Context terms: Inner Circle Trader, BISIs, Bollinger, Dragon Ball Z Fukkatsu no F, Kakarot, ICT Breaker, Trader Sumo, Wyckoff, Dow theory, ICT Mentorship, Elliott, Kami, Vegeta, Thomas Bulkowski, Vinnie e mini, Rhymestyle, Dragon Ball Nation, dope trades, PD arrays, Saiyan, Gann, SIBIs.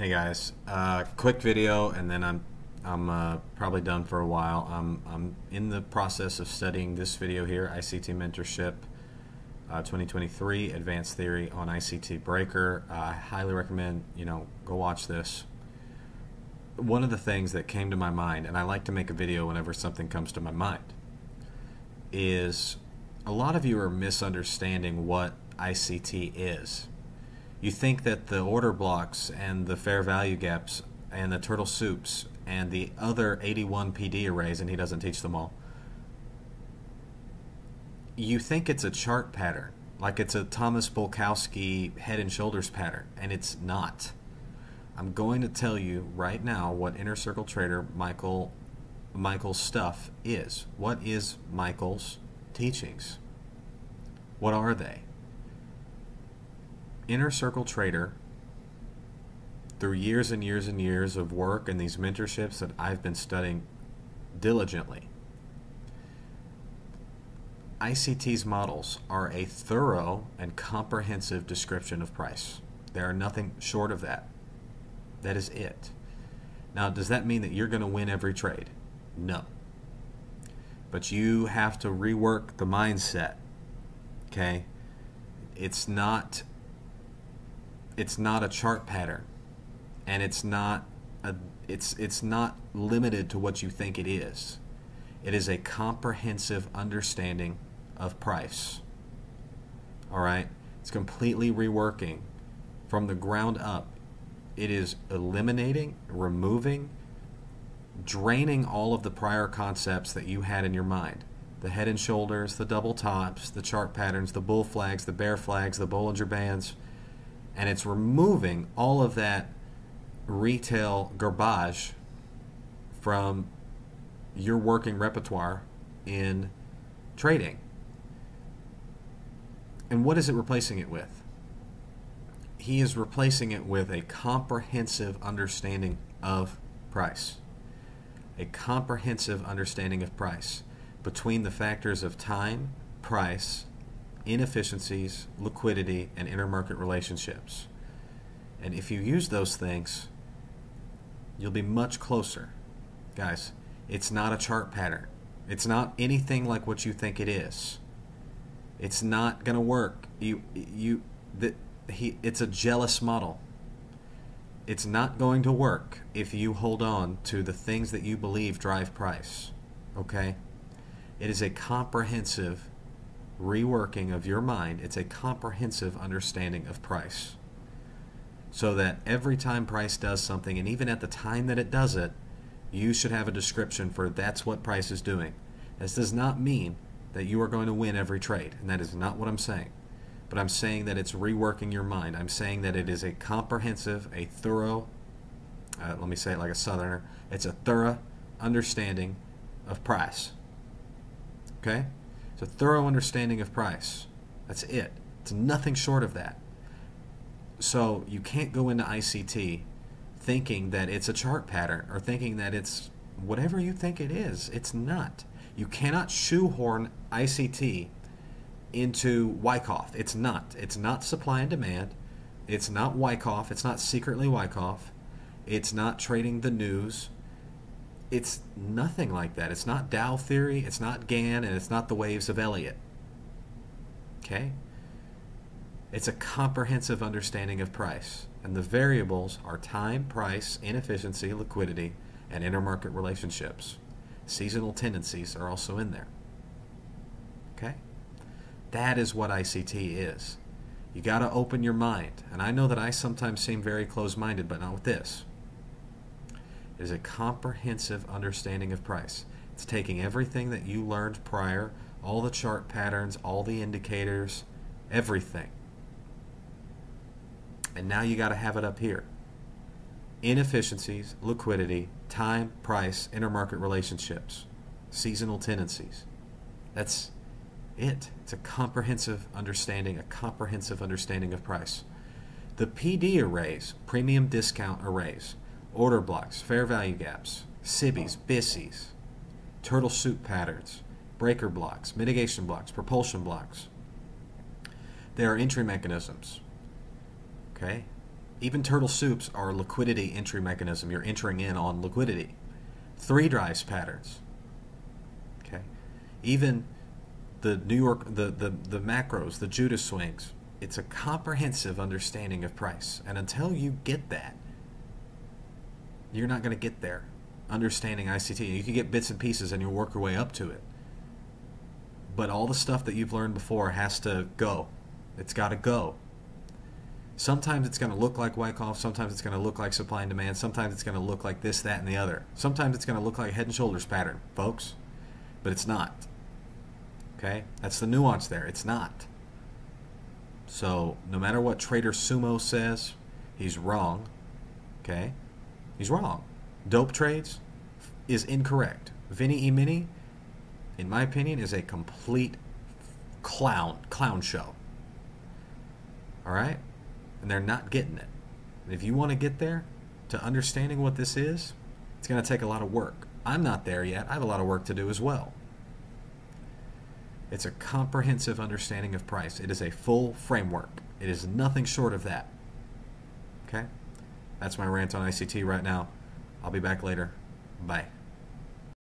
Hey guys, quick video, and then I'm probably done for a while. I'm in the process of studying this video here, ICT Mentorship 2023 Advanced Theory on ICT Breaker. I highly recommend, you know, go watch this. One of the things that came to my mind, and I like to make a video whenever something comes to my mind, is a lot of you are misunderstanding what ICT is. You think that the order blocks and the fair value gaps and the turtle soups and the other 81 PD arrays, and he doesn't teach them all, you think it's a chart pattern, like it's a Thomas Bulkowski head and shoulders pattern, and it's not. I'm going to tell you right now what Inner Circle Trader Michael's stuff is. What is Michael's teachings? What are they? Inner Circle Trader, through years and years and years of work and these mentorships that I've been studying diligently, ICT's models are a thorough and comprehensive description of price. There are nothing short of that. That is it. Now, does that mean that you're going to win every trade? No. But you have to rework the mindset, okay? It's not a chart pattern, and it's not limited to what you think it is. It is a comprehensive understanding of price. All right? It's completely reworking from the ground up. It is eliminating, removing, draining all of the prior concepts that you had in your mind. The head and shoulders, the double tops, the chart patterns, the bull flags, the bear flags, the Bollinger Bands. And it's removing all of that retail garbage from your working repertoire in trading. And what is it replacing it with? He is replacing it with a comprehensive understanding of price. A comprehensive understanding of price between the factors of time, price, inefficiencies, liquidity, and intermarket relationships. And if you use those things, you'll be much closer. Guys, it's not a chart pattern. It's not anything like what you think it is. It's not going to work. It's a jealous model. It's not going to work if you hold on to the things that you believe drive price. Okay? It is a comprehensive reworking of your mind. It's a comprehensive understanding of price, so that every time price does something, and even at the time that it does it, you should have a description for that's what price is doing. This does not mean that you are going to win every trade, and that is not what I'm saying, but I'm saying that it's reworking your mind. I'm saying that it is a comprehensive, a thorough, let me say it like a southerner, it's a thorough understanding of price. Okay? It's a thorough understanding of price. That's it. It's nothing short of that. So you can't go into ICT thinking that it's a chart pattern or thinking that it's whatever you think it is. It's not. You cannot shoehorn ICT into Wyckoff. It's not. It's not supply and demand. It's not Wyckoff. It's not secretly Wyckoff. It's not trading the news. It's nothing like that. It's not Dow theory, it's not Gann, and it's not the waves of Elliott. Okay? It's a comprehensive understanding of price. And the variables are time, price, inefficiency, liquidity, and intermarket relationships. Seasonal tendencies are also in there. Okay? That is what ICT is. You got to open your mind. And I know that I sometimes seem very closed-minded, but not with this. Is a comprehensive understanding of price. It's taking everything that you learned prior, all the chart patterns, all the indicators, everything. And now you got to have it up here. Inefficiencies, liquidity, time, price, intermarket relationships, seasonal tendencies. That's it. It's a comprehensive understanding of price. The PD arrays, premium discount arrays, order blocks, fair value gaps, SIBIs, BISIs, turtle soup patterns, breaker blocks, mitigation blocks, propulsion blocks. There are entry mechanisms. Okay? Even turtle soups are a liquidity entry mechanism. You're entering in on liquidity. Three drives patterns. Okay. Even the New York, the macros, the Judas swings. It's a comprehensive understanding of price. And until you get that, you're not going to get there. Understanding ICT. You can get bits and pieces and you'll work your way up to it. But all the stuff that you've learned before has to go. It's got to go. Sometimes it's going to look like Wyckoff. Sometimes it's going to look like supply and demand. Sometimes it's going to look like this, that, and the other. Sometimes it's going to look like a head and shoulders pattern, folks. But it's not. Okay? That's the nuance there. It's not. So no matter what Trader Sumo says, he's wrong. Okay? He's wrong. Dope trades is incorrect. Vinnie e mini, in my opinion, is a complete clown show. All right? And they're not getting it. And if you want to get there to understanding what this is, it's going to take a lot of work. I'm not there yet. I have a lot of work to do as well. It's a comprehensive understanding of price. It is a full framework. It is nothing short of that. Okay? That's my rant on ICT right now. I'll be back later. Bye.